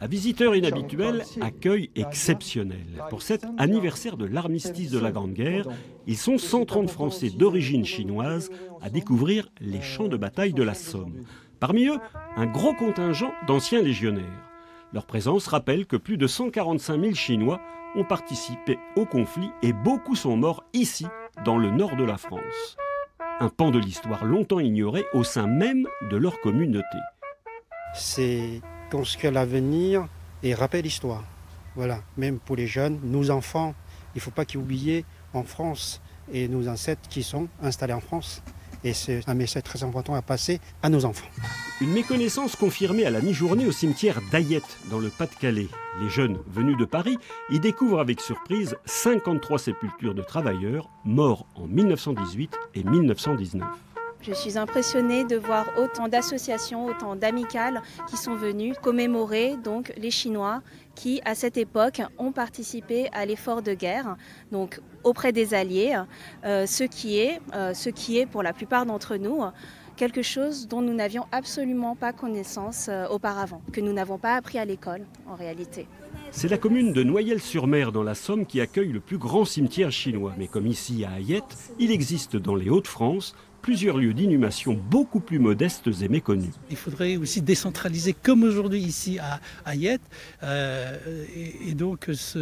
Un visiteur inhabituel, accueil exceptionnel. Pour cet anniversaire de l'armistice de la Grande Guerre, ils sont 130 Français d'origine chinoise à découvrir les champs de bataille de la Somme. Parmi eux, un gros contingent d'anciens légionnaires. Leur présence rappelle que plus de 145 000 Chinois ont participé au conflit et beaucoup sont morts ici, dans le nord de la France. Un pan de l'histoire longtemps ignoré au sein même de leur communauté. C'est construire l'avenir et rappeler l'histoire. Voilà, même pour les jeunes, nos enfants, il ne faut pas qu'ils oublient en France et nos ancêtres qui sont installés en France. Et c'est un message très important à passer à nos enfants. Une méconnaissance confirmée à la mi-journée au cimetière d'Ayette, dans le Pas-de-Calais. Les jeunes venus de Paris y découvrent avec surprise 53 sépultures de travailleurs morts en 1918 et 1919. Je suis impressionnée de voir autant d'associations, autant d'amicales qui sont venues commémorer donc les Chinois qui, à cette époque, ont participé à l'effort de guerre, donc auprès des Alliés, ce qui est pour la plupart d'entre nous quelque chose dont nous n'avions absolument pas connaissance auparavant, que nous n'avons pas appris à l'école en réalité. C'est la commune de Noyelles-sur-Mer dans la Somme qui accueille le plus grand cimetière chinois. Mais comme ici à Ayette, il existe dans les Hauts-de-France plusieurs lieux d'inhumation beaucoup plus modestes et méconnus. Il faudrait aussi décentraliser comme aujourd'hui ici à Ayette.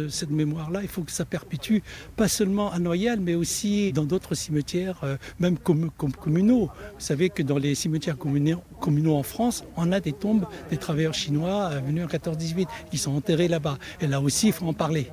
Cette mémoire-là, il faut que ça perpétue pas seulement à Noyelles, mais aussi dans d'autres cimetières, même communaux. Vous savez que dans les cimetières communaux en France, on a des tombes des travailleurs chinois venus en 14-18 qui sont enterrés là-bas. Et là aussi, il faut en parler.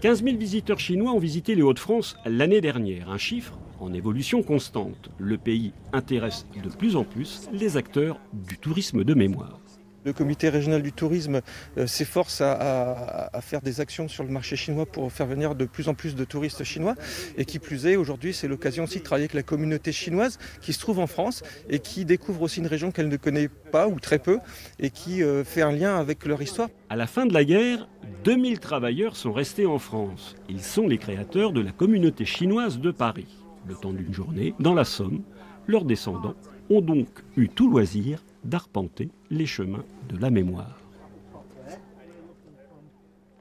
15 000 visiteurs chinois ont visité les Hauts-de-France l'année dernière. Un chiffre en évolution constante. Le pays intéresse de plus en plus les acteurs du tourisme de mémoire. Le comité régional du tourisme s'efforce à faire des actions sur le marché chinois pour faire venir de plus en plus de touristes chinois. Et qui plus est, aujourd'hui, c'est l'occasion aussi de travailler avec la communauté chinoise qui se trouve en France et qui découvre aussi une région qu'elle ne connaît pas ou très peu et qui fait un lien avec leur histoire. À la fin de la guerre, 2000 travailleurs sont restés en France. Ils sont les créateurs de la communauté chinoise de Paris. Le temps d'une journée, dans la Somme, leurs descendants ont donc eu tout loisir d'arpenter les chemins de la mémoire.